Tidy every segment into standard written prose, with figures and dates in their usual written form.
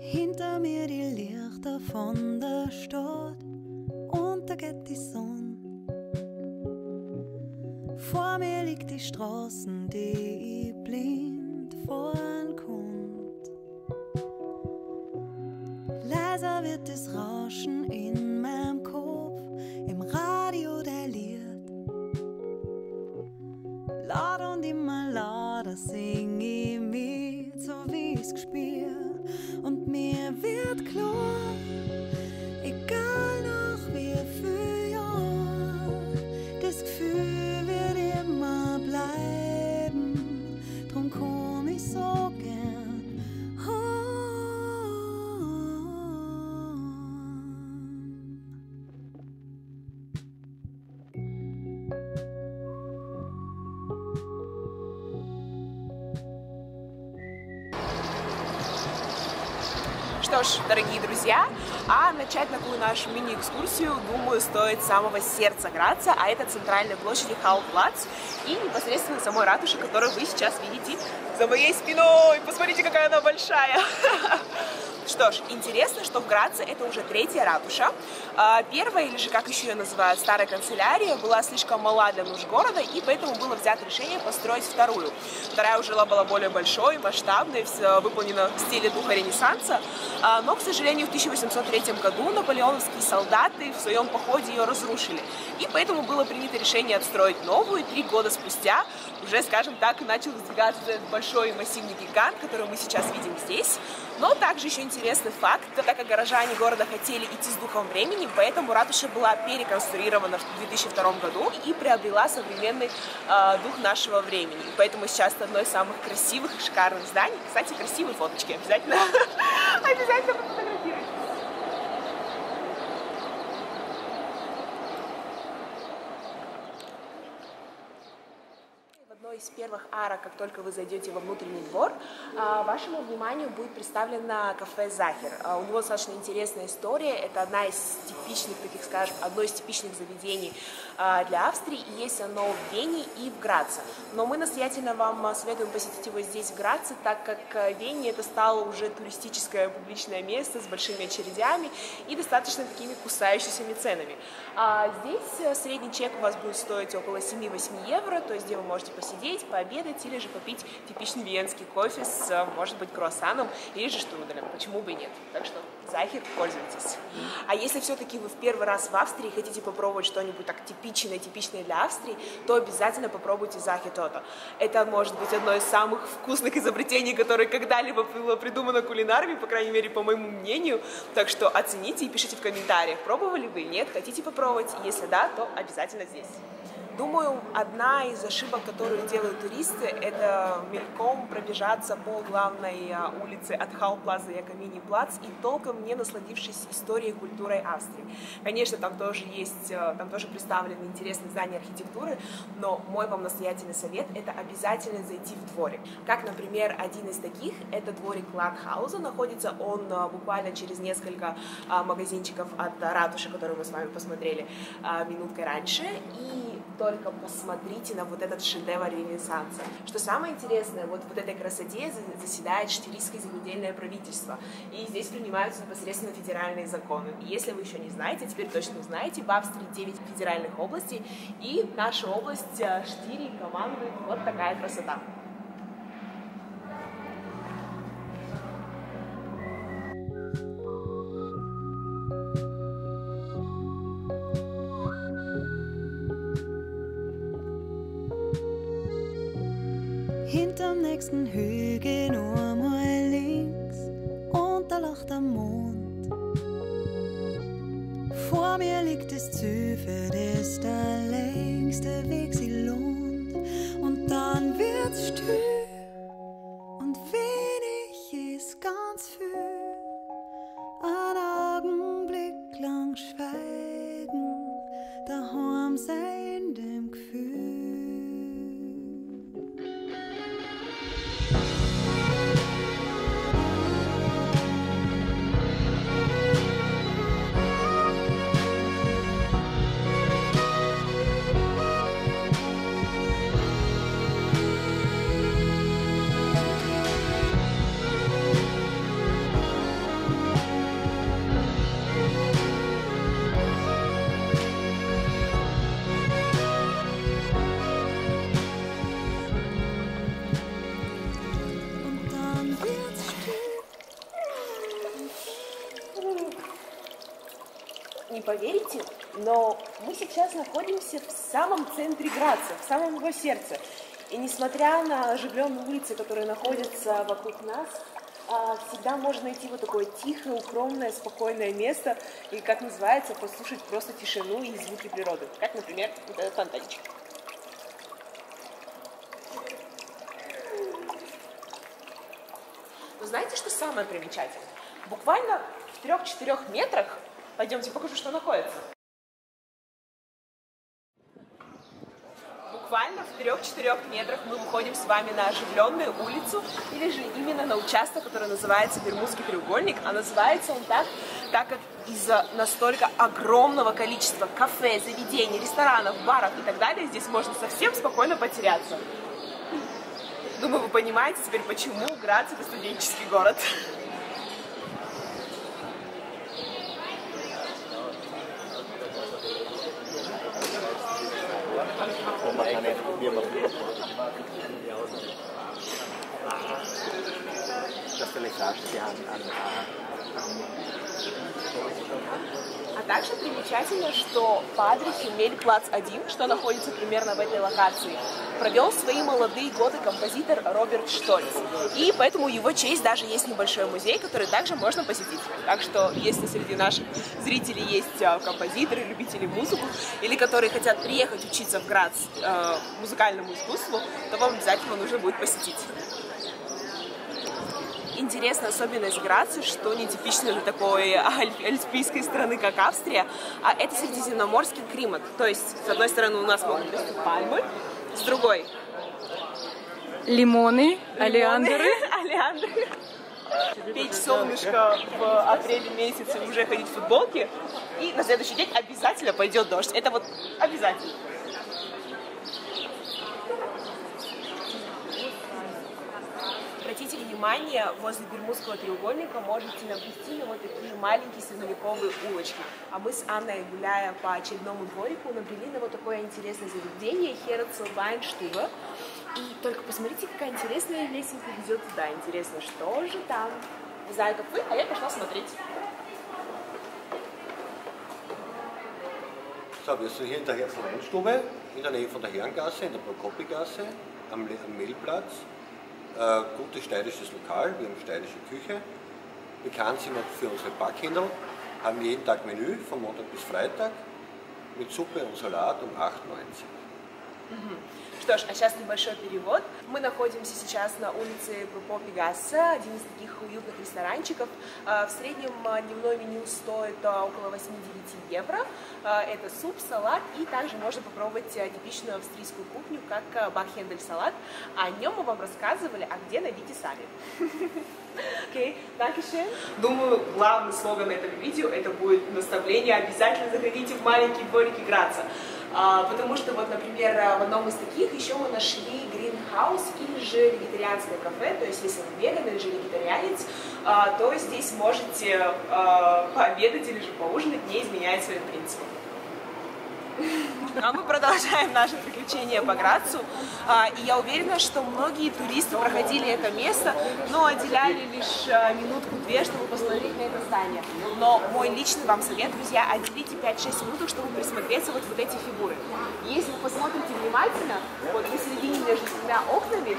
Hinter mir die Lichter von der Stadt, untergeht die Sonne. Vor mir liegt die Straßen, die ich blind fahren konnte. Leiser wird das Rauschen in meinem Kopf, im Radio der Lied. Laut und immer lauter sing ich mit, so wie ich's gespürt. Und mir wird klar, egal noch wie viel Jahr, das Gefühl wird immer bleiben. Drum komm ich so gern Что ж, дорогие друзья, а начать такую нашу мини-экскурсию, думаю, стоит с самого сердца Граца, а это центральная площадь Хауплац и непосредственно самой ратуши, которую вы сейчас видите за моей спиной. Посмотрите, какая она большая! Что ж, интересно, что в Граце это уже третья ратуша. Первая, или же как еще ее называют, старая канцелярия, была слишком мала для нужд города, и поэтому было взято решение построить вторую. Вторая уже была более большой, масштабной, выполнена в стиле духа Ренессанса. Но, к сожалению, в 1803 году наполеоновские солдаты в своем походе ее разрушили. И поэтому было принято решение отстроить новую, и 3 года спустя уже, скажем так, начал сдвигаться этот большой массивный гигант, который мы сейчас видим здесь. Но также еще интересный факт, так как горожане города хотели идти с духом времени, поэтому ратуша была переконструирована в 2002 году и приобрела современный дух нашего времени. И поэтому сейчас это одно из самых красивых и шикарных зданий. Кстати, красивые фоточки обязательно. Обязательно пофотографируйте. Из первых арок, как только вы зайдете во внутренний двор, вашему вниманию будет представлено кафе «Захер». У него достаточно интересная история. Это одна из типичных, таких скажем, одно из типичных заведений для Австрии. И есть оно в Вене и в Граце. Но мы настоятельно вам советуем посетить его здесь, в Граце, так как Вене это стало уже туристическое публичное место с большими очередями и достаточно такими кусающимися ценами. Здесь средний чек у вас будет стоить около 7-8 евро, то есть где вы можете посетить, пообедать или же попить типичный венский кофе с, может быть, круассаном или же штруделем. Почему бы и нет? Так что Захер, пользуйтесь. А если все-таки вы в первый раз в Австрии и хотите попробовать что-нибудь так типичное для Австрии, то обязательно попробуйте Захер Тото. Это может быть одно из самых вкусных изобретений, которое когда-либо было придумано кулинарами, по крайней мере, по моему мнению. Так что оцените и пишите в комментариях, пробовали вы или нет, хотите попробовать. Если да, то обязательно здесь. Думаю, одна из ошибок, которую делают туристы, это мельком пробежаться по главной улице от Хауплаза и Акомини плац и толком не насладившись историей и культурой Австрии. Конечно, там тоже представлены интересные здания архитектуры, но мой вам настоятельный совет – это обязательно зайти в дворик. Как, например, один из таких – это дворик Ланхауза. Находится он буквально через несколько магазинчиков от ратуши, которую мы с вами посмотрели минуткой раньше. И только посмотрите на вот этот шедевр Ренессанса. Что самое интересное, вот этой красоте заседает штирийское земледельное правительство. И здесь принимаются непосредственно федеральные законы. И если вы еще не знаете, теперь точно знаете, в Австрии 9 федеральных областей, и наша область Штирии командует вот такая красота. Hinterm nächsten Hügel nur mal links, und da lacht der Mond. Vor mir liegt das Ziel, für das der längste Weg sich lohnt. Und dann wird's still, und wenig ist ganz viel. Ein Augenblick lang schweigen, daheim sein dem Gefühl. не поверите, но мы сейчас находимся в самом центре Граца, в самом его сердце. И несмотря на оживленные улицы, которые находятся вокруг нас, всегда можно найти вот такое тихое, укромное, спокойное место и, как называется, послушать просто тишину и звуки природы. Как, например, вот этот фонтанчик. Но знаете, что самое примечательное? Буквально в 3-4 метрах, пойдемте покажу, что находится. Буквально в 3-4 метрах мы выходим с вами на оживленную улицу, или же именно на участок, который называется Бермудский треугольник, а называется он так как из-за настолько огромного количества кафе, заведений, ресторанов, баров и так далее, здесь можно совсем спокойно потеряться. Думаю, вы понимаете теперь, почему Грац – это студенческий город. А также примечательно, что падре Химель плац 1, что находится примерно в этой локации, провел свои молодые годы композитор Роберт Штольц. И поэтому в его честь даже есть небольшой музей, который также можно посетить. Так что, если среди наших зрителей есть композиторы, любители музыку, или которые хотят приехать учиться в Грац музыкальному искусству, то вам обязательно нужно будет посетить. Интересная особенность Граца, что нетипично для такой альпийской страны, как Австрия, а это средиземноморский климат. То есть, с одной стороны, у нас могут быть пальмы, с другой – лимоны, олеандры. Печь солнышко в апреле месяце, уже ходить в футболке, и на следующий день обязательно пойдет дождь. Это вот обязательно. Обратите внимание, возле Бермудского треугольника можете наблюдать вот такие маленькие средневековые улочки. А мы с Анной, гуляя по очередному дворику, набрели на вот такое интересное заведение Херотселбайнштуве. И только посмотрите, какая интересная лестница ведет туда. Интересно, что же там? Не знаю, как вы, а я пошла смотреть. So, wir sind hier in der Herrenstube, in der Nähe von der Herrengasse, in der Prupо Пегасе, am Mehlplatz. Gutes steirisches Lokal, wir haben steirische Küche. Bekannt sind wir für unsere Backhändel, haben jeden Tag Menü von Montag bis Freitag mit Suppe und Salat um 8,90. Что ж, а сейчас небольшой перевод. Мы находимся сейчас на улице Прупо Пегасе, один из таких уютных ресторанчиков. В среднем дневное меню стоит около 8-9 евро. Это суп, салат, и также можно попробовать типичную австрийскую кухню, как бакхендель-салат. О нем мы вам рассказывали, а где найдите сами. Окей, дальше. Думаю, главный слоган этого видео это будет наставление «Обязательно заходите в маленькие дворики Граца». Потому что, вот, например, в одном из таких еще мы нашли Hundshaus или же вегетарианское кафе, то есть если вы веган или же вегетарианец, то здесь можете пообедать или же поужинать, не изменяя своим принципам. А мы продолжаем наши приключения по Грацу, и я уверена, что многие туристы проходили это место, но отделяли лишь минутку-две, чтобы посмотреть на это здание. Но мой личный вам совет, друзья, отделите 5-6 минут, чтобы присмотреться вот эти фигуры. Если вы посмотрите внимательно, вот посередине между двумя окнами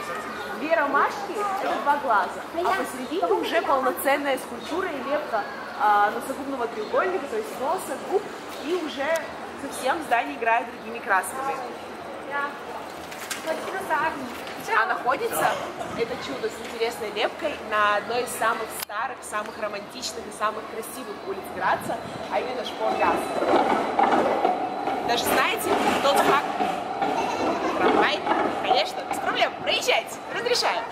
две ромашки – это два глаза, а посередине уже полноценная скульптура и лепка носогубного треугольника, то есть носа, губ и уже совсем здание играет другими красками. А находится это чудо с интересной лепкой на одной из самых старых, самых романтичных и самых красивых улиц Граца, а именно Шпоргас. Даже знаете, тот факт, трамвай, конечно, без проблем, проезжайте, разрешаем.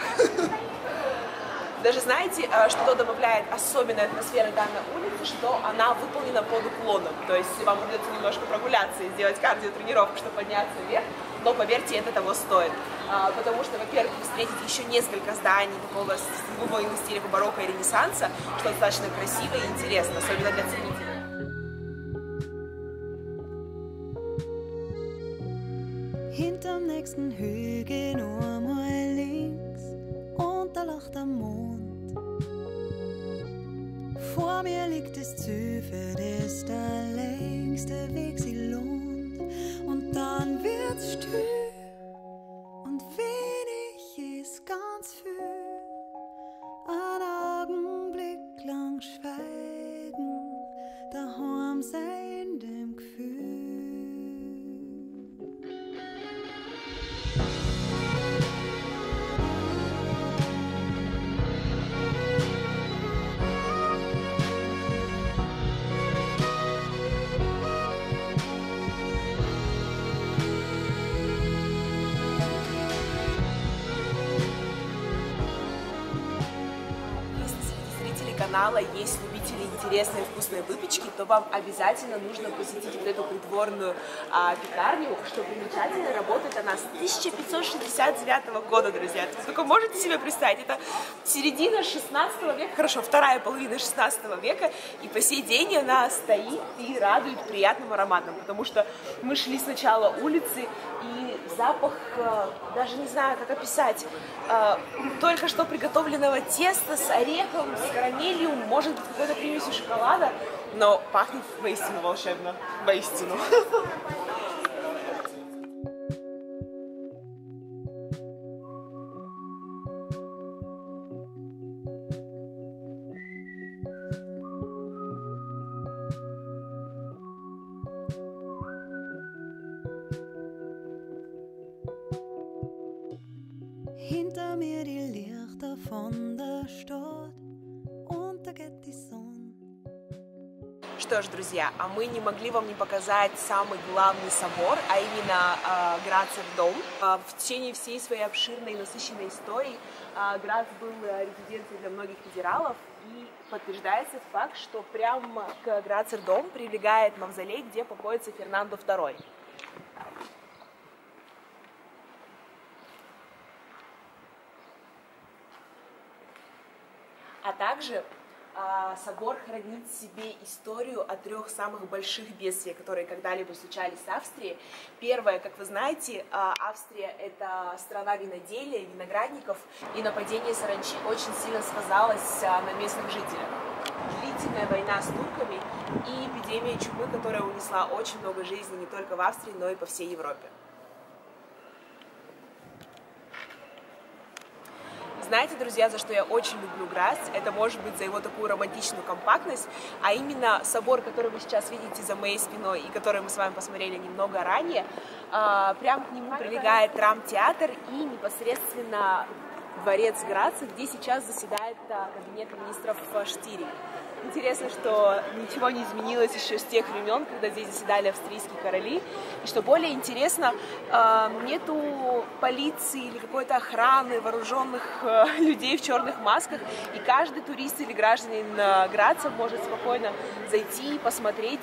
Даже знаете, что добавляет особенной атмосферы данной улицы, что она выполнена под уклоном. То есть вам придется немножко прогуляться и сделать кардиотренировку, чтобы подняться вверх. Но поверьте, это того стоит. Потому что, во-первых, вы встретите еще несколько зданий такого глубокого стиля барокко и ренессанса, что достаточно красиво и интересно, особенно для ценителей. Hinterm nächsten Hügel nur mal links. Da lacht der Mond Vor mir liegt es zu, für das der längste Weg sich lohnt. Und dann wird's still und wenig ist ganz viel. Ein Augenblick lang schweigen, daheim sein dem Gefühl. Есть любители интересной вкусной выпечки, то вам обязательно нужно посетить вот эту придворную пекарню, что примечательно, работает она с 1569 года, друзья. Вы только можете себе представить, это середина 16 века, хорошо, вторая половина 16 века, и по сей день она стоит и радует приятным ароматом, потому что мы шли сначала улицы, и запах, даже не знаю, как описать, только что приготовленного теста с орехом, с карамелью, может быть, какой-то примесью шоколада, но пахнет воистину волшебно, воистину. Hinter mir die Lichter von der Stadt, untergeht die Sonne. Что ж, друзья, а мы не могли вам не показать самый главный собор, а именно Грацер Дом. В течение всей своей обширной и насыщенной истории Грац был резиденцией для многих федералов, и подтверждается факт, что прямо к Грацер Дом прилегает мавзолей, где покоится Фернандо II. А также собор хранит в себе историю о трех самых больших бедствиях, которые когда-либо случались в Австрии. Первое, как вы знаете, Австрия – это страна виноделия, виноградников, и нападение саранчи очень сильно сказалось на местных жителях. Длительная война с турками и эпидемия чумы, которая унесла очень много жизни не только в Австрии, но и по всей Европе. Знаете, друзья, за что я очень люблю Грац, это может быть за его такую романтичную компактность, а именно собор, который вы сейчас видите за моей спиной и который мы с вами посмотрели немного ранее, прямо к нему прилегает Рам-театр и непосредственно дворец Граца, где сейчас заседает кабинет министров Штирии. Интересно, что ничего не изменилось еще с тех времен, когда здесь заседали австрийские короли. И что более интересно, нету полиции или какой-то охраны, вооруженных людей в черных масках. И каждый турист или гражданин Граца может спокойно зайти и посмотреть,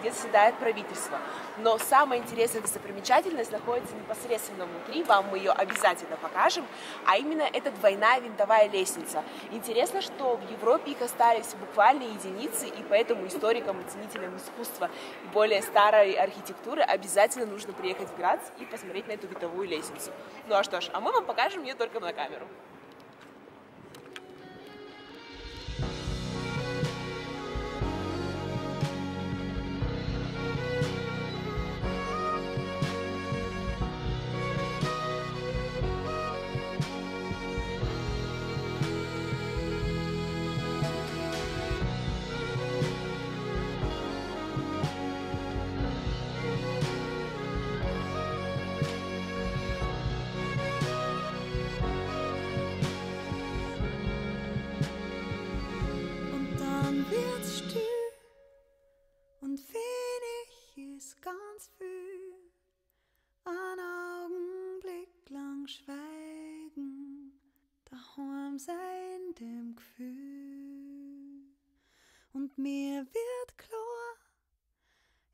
где заседает правительство. Но самая интересная достопримечательность находится непосредственно внутри, вам мы ее обязательно покажем, а именно это двойная винтовая лестница. Интересно, что в Европе их остались буквально единицы, и поэтому историкам и ценителям искусства и более старой архитектуры обязательно нужно приехать в Грац и посмотреть на эту винтовую лестницу. Ну а что ж, а мы вам покажем ее только на камеру. Schweigen, daheim sein dem Gefühl. Und mir wird klar,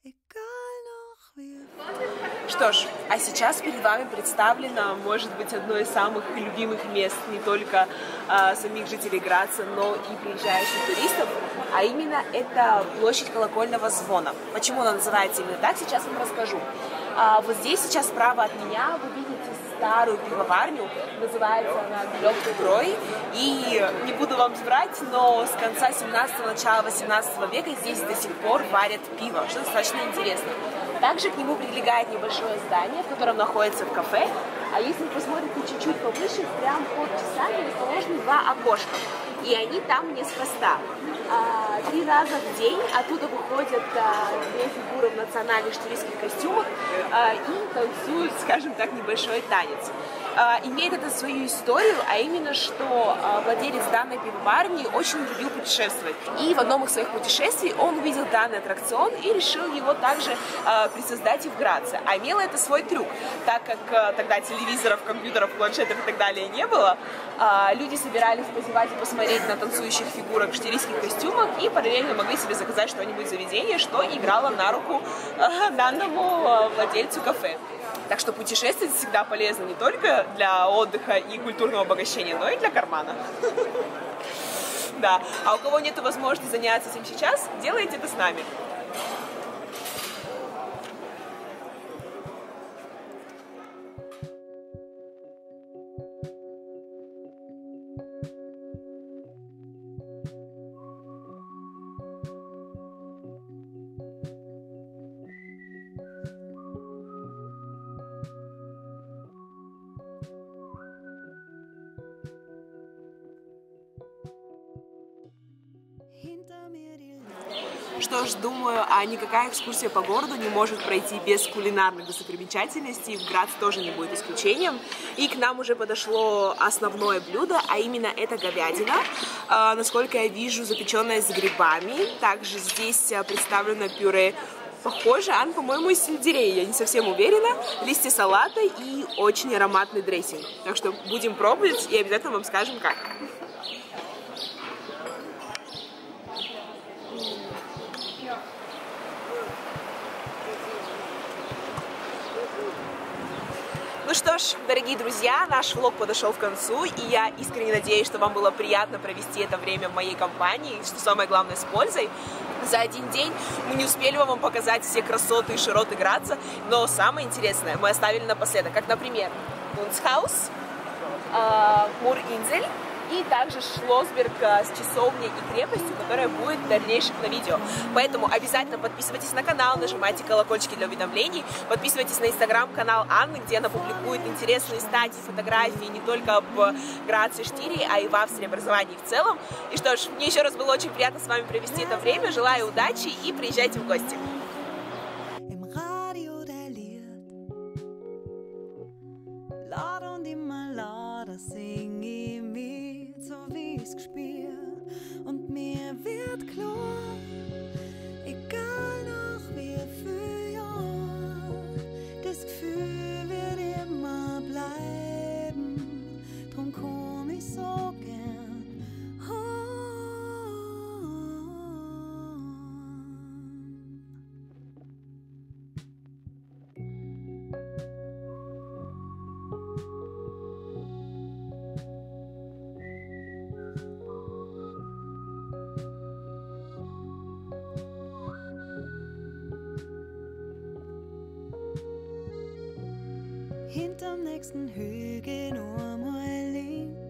egal noch wie. Что ж, а сейчас перед вами представлено, может быть, одно из самых любимых мест не только самих жителей Граца, но и приезжающих туристов, а именно это площадь колокольного звона. Почему она называется именно так, сейчас вам расскажу. Вот здесь сейчас справа от меня вы видите старую пивоварню, называется она «Легкий трой». И не буду вам врать, но с конца 17-го, начала 18 века здесь до сих пор варят пиво, что достаточно интересно. Также к нему прилегает небольшое здание, в котором находится кафе. А если вы посмотрите чуть-чуть поближе, прямо под часами расположены два окошка. И они там неспроста. 3 раза в день оттуда выходят 2 фигуры в национальных штирийских костюмах и танцуют, скажем так, небольшой танец. Имеет это свою историю, а именно, что владелец данной пивоварни очень любил путешествовать. И в одном из своих путешествий он увидел данный аттракцион и решил его также присоздать и в Граце. А имело это свой трюк, так как тогда телевизоров, компьютеров, планшетов и так далее не было. Люди собирались позевать и посмотреть на танцующих фигурок в штирийских костюмах и параллельно могли себе заказать что-нибудь заведение, что играло на руку данному владельцу кафе. Так что путешествовать всегда полезно не только для отдыха и культурного обогащения, но и для кармана. Да. А у кого нет возможности заняться этим сейчас, делайте это с нами. Что ж, думаю, никакая экскурсия по городу не может пройти без кулинарных достопримечательностей. В Грац тоже не будет исключением. И к нам уже подошло основное блюдо, а именно это говядина. Насколько я вижу, запеченная с грибами. Также здесь представлено пюре. Похоже, оно, по-моему, из сельдерей, я не совсем уверена. Листья салата и очень ароматный дрессинг. Так что будем пробовать и обязательно вам скажем, как. Ну что ж, дорогие друзья, наш влог подошел к концу, и я искренне надеюсь, что вам было приятно провести это время в моей компании, и, что самое главное, с пользой. За один день мы не успели вам показать все красоты и широты Граца, но самое интересное мы оставили напоследок, как, например, Hundshaus, Murinzel и также Шлосберг с часовней и крепостью, которая будет в дальнейшем на видео. Поэтому обязательно подписывайтесь на канал, нажимайте колокольчики для уведомлений, подписывайтесь на инстаграм-канал Анны, где она публикует интересные статьи, фотографии не только об Граце, Штирии, а и в Австрии образовании в целом. И что ж, мне еще раз было очень приятно с вами провести это время. Желаю удачи и приезжайте в гости. Und mir wird klar, egal noch wie viel Jahr, das Gefühl wird immer bleiben, drum komm ich so gern Hinterm nächsten Hügel nur mal links.